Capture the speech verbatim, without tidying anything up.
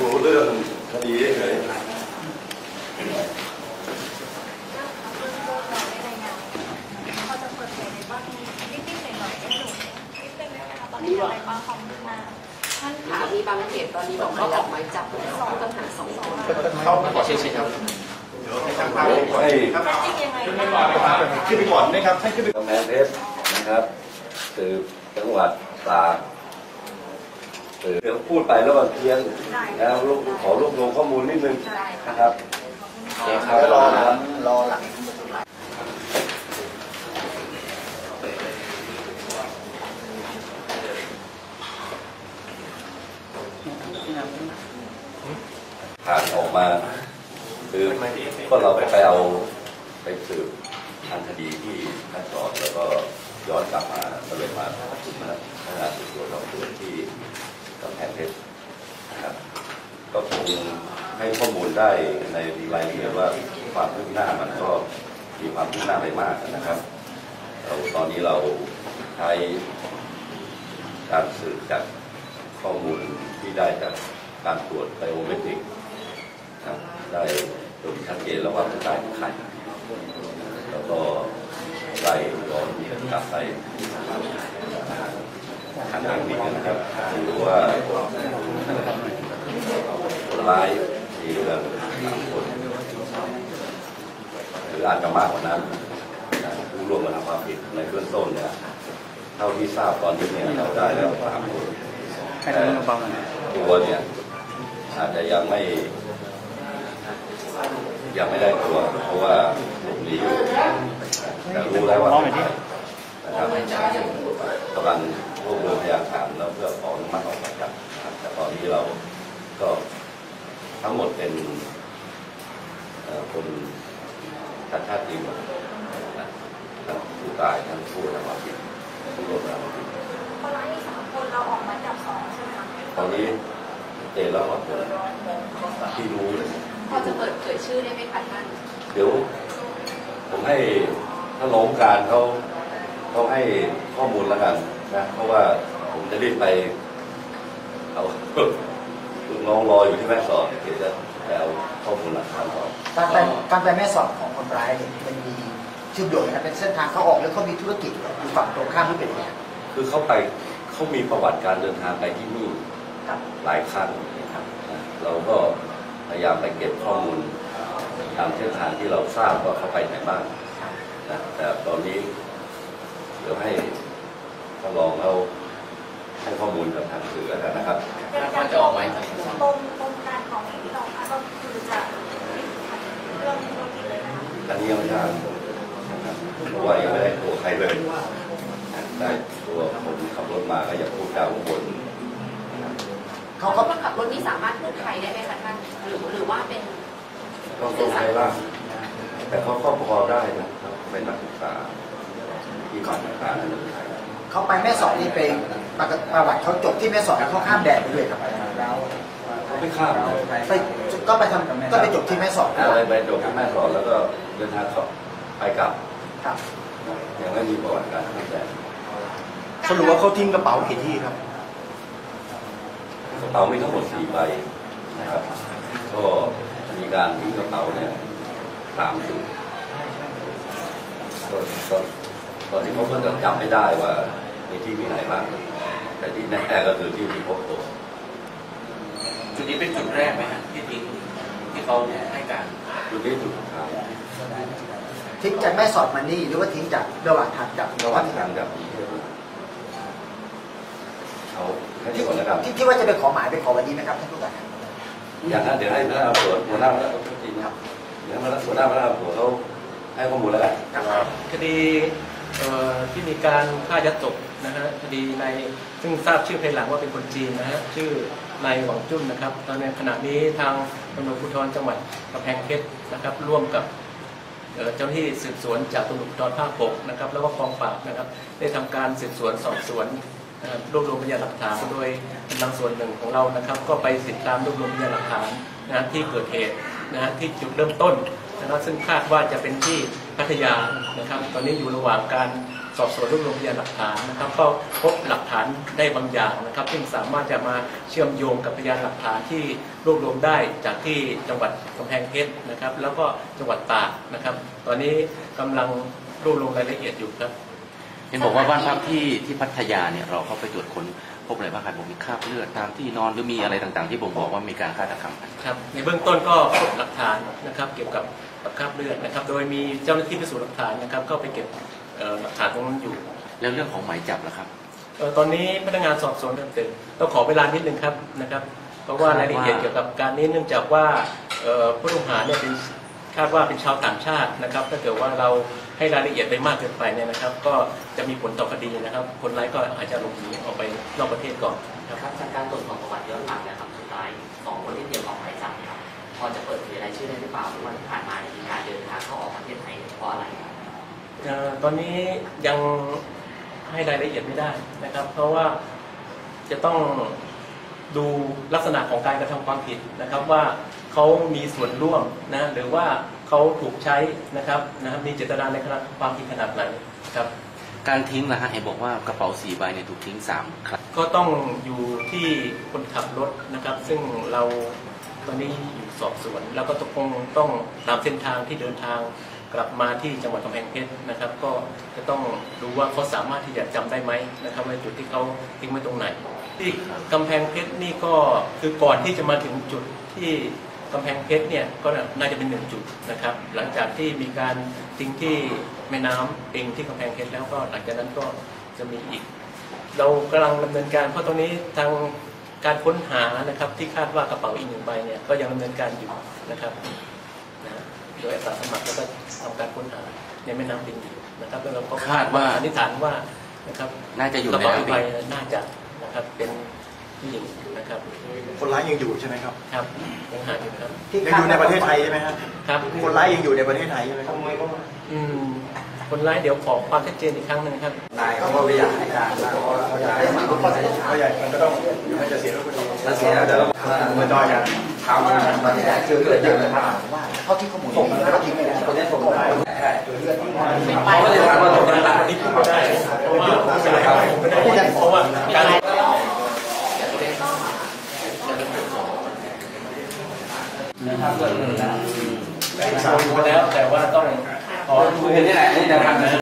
รู้เรื่องคดีได้ไงมีบางเหตุตอนนี้บอกว่าออกหมายจับผู้ต้องหาสองคนเข้าขอเช็คครับเดี๋ยวให้ทางภาคให้ขึ้นไปก่อนนะครับขึ้นไปก่อนนะครับให้ขึ้นไปกำแพงเพชรนะครับสืบจังหวัดตากสืบเดี๋ยวพูดไปแล้วมันเพี้ยนแล้วขอรวบรวมข้อมูลนิดนึงนะครับรอนะครับรอหลังผ่านออกมาคือก็เราไปเอาไปสืบทางคดีที่ขั้นตอนแล้วก็ย้อนกลับมาตะเวนมาถึงมาขณะสืบสวนสอบสวนที่กำแพงเพชรนะครับก็คงให้ข้อมูลได้ในรายละเอียดว่าความคืบหน้ามันก็มีความคืบหน้าไปมากนะครับเราตอนนี้เราใช้การสืบจากข้อมูลที่ได้จากการตรวจไบโอเมตริกได้โดยชัดเจนแล้วว่าผู้ตายเป็นใครแล้วก็ไล่ย้อนกลับไปทางด้านนี้นะครับดูว่าคนร้ายมีเรื่องสามคนหรืออาจจะมากกว่านั้นผู้ร่วมกระทำความผิดในเบื้องต้นเนี่ยเท่าที่ทราบตอนนี้เนี่ยเราได้แล้วสามคนแต่ตัวเนี่ยอาจจะยังไม่ยังไม่ได้ตัวเพราะว่าหลบหนีอยู่แต่รู้แล้วว่ากำลังรวบรวมพยานหลักฐานแล้วเพื่อขออนุมัติออกหมายจับแต่ตอนนี้เราก็ทั้งหมดเป็นคนสัญชาติจีนทั้งผู้ตายทั้งผู้ทำความผิดทั้งรวมแล้วคนร้ายมีสามคนเราออกหมายจับสองใช่ไหมคะตอนนี้เจอแล้วที่รู้เลยพอจะเปิดเผยชื่อได้ไหมคะท่านเดี๋ยวผมให้ท่านรองการเขาเขาให้ข้อมูลแล้วกันนะเพราะว่าผมจะรีบไปเอาลูกน้องรออยู่ที่แม่สอดเดี๋ยวจะไปเอาข้อมูลหลักฐานก่อนการไปการไปแม่สอดของคนร้ายมันมีชื่อโด่งนะเป็นเส้นทางเขาออกแล้วเขามีธุรกิจอยู่ฝั่งตรงข้ามที่เป็นเนี่ยคือเขาไปเขามีประวัติการเดินทางไปที่นี่หลายครั้งนะครับเราก็พยายามไปเก็บข้อมูลตามเส้นทางที่เราทราบว่าเขาไปไหนบ้างนะแต่ตอนนี้เดี๋ยวให้ท่านรองเราให้ข้อมูลกับทางสื่อแล้วกันนะครับการจะออกไหมตรงตรงการของที่เราค่ะก็คือจะเรื่องธุรกิจเลยนะอันนี้ยังไม่ได้เพราะว่ายังไม่ได้ตัวใครเลยได้ตัวคนขับรถมาก็อย่าพูดจาวนเขาก็ขับรถนี้สามารถพูดไทยได้ไหมคะท่านหรือหรือว่าเป็นเขาพูดไทยบ้างแต่เขาก็พอได้นะเป็นนักศึกษาที่ก่อนนักศึกษาเขาไปแม่สอดนี่ไปประวัติเขาจบที่แม่สอดเขาข้ามแดนไปเลยครับแล้วเขาไม่ข้ามไปก็ไปทำก็ไปจบที่แม่สอดไปจบที่แม่สอดแล้วก็เดินทางไปกลับอย่างไม่มีประวัติการข้ามแดนสรุปว่าเขาทิ้งกระเป๋ากี่ที่ครับกระเป๋ามีทั้งหมดสี่ใบนะครับก็มีการทิ้งกระเป๋าเนี่ยสามจุดตอนนี้เขาก็จำไม่ได้ว่าในที่มีไหนบ้างแต่ที่แน่ๆก็คือที่ที่พบตัวจุดนี้เป็นจุดแรกไหมฮะที่ทิ้งที่เขาให้การจุดนี้จุดครับทิ้งจากแม่สอดมานี่หรือว่าทิ้งจากระหว่างทางจากระหว่างทางจากเขาที่ว่าจะไปขอหมายไปขอวันนี้นะครับท่านผู้การอย่างนั้นเดี๋ยวให้พนักงานตรวจหัวหน้าพนักงานตรวจจริงครับเดี๋ยวหัวหน้าพนักงานตรวจเขาให้ข้อมูลแล้วกันคดีที่มีการฆ่ายัดศพนะฮะคดีในซึ่งทราบชื่อภายหลังว่าเป็นคนจีนนะฮะชื่อนายหวังจุ้นนะครับตอนนี้ขณะนี้ทางตำรวจภูธรจังหวัดกำแพงเพชรนะครับร่วมกับเจ้าหน้าที่สืบสวนจากตำรวจภูธรภาคหกนะครับแล้วก็กองปราบนะครับได้ทำการสืบสวนสอบสวนรวบรวมพยานหลักฐานโดยกำลังส่วนหนึ่งของเรานะครับก็ไปติดตามรวบรวมพยานหลักฐานนะที่เกิดเหตุนะที่จุดเริ่มต้นนะครับซึ่งคาดว่าจะเป็นที่พัทยานะครับตอนนี้อยู่ระหว่างการ สอบสวนรวบรวมพยานหลักฐานนะครับก็พบหลักฐานได้บางอย่างนะครับซึ่งสามารถจะมาเชื่อมโยงกับพยานหลักฐานที่รวบรวมได้จากที่จังหวัดกำแพงเพชรนะครับแล้วก็จังหวัดตากนะครับตอนนี้กำลังรวบรวมรายละเอียดอยู่ครับเห็นบอกว่าบ้านพักที่ที่พัทยาเนี่ยเราเข้าไปตรวจค้นพบอะไรบ้างครับผมมีคราบเลือดตามที่นอนหรือมีอะไรต่างๆที่ผมบอกว่ามีการฆาตกรรมครับในเบื้องต้นก็พบหลักฐานนะครับเกี่ยวกับคราบเลือดนะครับโดยมีเจ้าหน้าที่พิสูจน์หลักฐานนะครับก็ไปเก็บหลักฐานตรงนั้นอยู่แล้วเรื่องของหมายจับล่ะครับตอนนี้พนักงานสอบสวนเริ่มตื่นต้องขอเวลานิดนึงครับนะครับเพราะว่ารายละเอียดเกี่ยวกับการนี้เนื่องจากว่าผู้ต้องหาเนี่ยเป็นคาดว่าเป็นชาวต่างชาตินะครับถ้าเกิดว่าเราให้รายละเอียดไปมากเกินไปเนี่ยนะครับก็จะมีผลต่อคดีนะครับคนร้ายก็อาจจะหลบหนีออกไปนอกประเทศก่อนนะครับจากการตรวจสอบประวัติย้อนหลังนะครับคนร้ายสองคนที่เตรียมออกหมายจับครับพอจะเปิดเผยรายชื่อได้หรือเปล่าว่าผ่านมาในการเดินทางเข้าออกประเทศไทยเพราะอะไรครับตอนนี้ยังให้รายละเอียดไม่ได้นะครับเพราะว่าจะต้องดูลักษณะของการกระทำความผิดนะครับว่าเขามีส่วนร่วมนะหรือว่าเขาถูกใช้นะครับนะครับมีเจตนาในขณะความผิดขนาดไหนครับการทิ้งนะฮะเห็นบอกว่ากระเป๋าสี่ใบเนี่ยถูกทิ้งสามครั้งก็ต้องอยู่ที่คนขับรถนะครับซึ่งเราตอนนี้อยู่สอบสวนแล้วก็ตกลงต้องตามเส้นทางที่เดินทางกลับมาที่จังหวัดกำแพงเพชรนะครับก็จะต้องดูว่าเขาสามารถที่จะจำได้ไหมนะครับในจุดที่เขาทิ้งไว้ตรงไหนที่กำแพงเพชรนี่ก็คือก่อนที่จะมาถึงจุดที่กำแพงเพชรเนี่ยก็น่าจะเป็นหนึ่งจุดนะครับหลังจากที่มีการทิ้งที่แม่น้ำปิงที่กำแพงเพชรแล้วก็หลังจากนั้นก็จะมีอีกเรากำลังดำเนินการเพราะตรงนี้ทางการค้นหานะครับที่คาดว่ากระเป๋าอีกหนึ่งใบเนี่ยก็ยังดำเนินการอยู่นะครับโดยอาสาสมัครแล้วก็ทำการค้นหาในแม่น้ำปิงอยู่นะครับแล้วเราก็คาดว่านิฐานว่านะครับน่าจะอยู่ในกระเป๋าอีกใบน่าจะนะครับเป็นนะครับคนร้ายยังอยู่ใช่ไหมครับครับยังหาอยู่ครับยังอยู่ในประเทศไทยใช่ไหมครับครับคนร้ายยังอยู่ในประเทศไทยใช่ไหมครับอืมคนร้ายเดี๋ยวขอความชัดเจนอีกครั้งหนึ่งครับนายเขาก็ไม่อยากให้การนะเขาอยากให้มันก็ต้องเขาอยากมันก็ต้องมันจะเสียแล้วก็ดีแล้วเสียแล้วเดี๋ยวเราไม่ด้อยกันถามว่าตอนนี้เจอเลือดเยอะไหมครับว่าเขาที่ข้อมูลผมเขาทิ้งไม่ได้คนนี้ผมได้เจอเลือดเขาก็เลยถามว่าตรงนั้นหลักที่พูดได้เพราะว่าเพราะว่าการทำเกินหนึ่งนะแต่สามคนแล้วแต่ว่าต้องขอคุยกันที่ไหนนี่จะทำนะ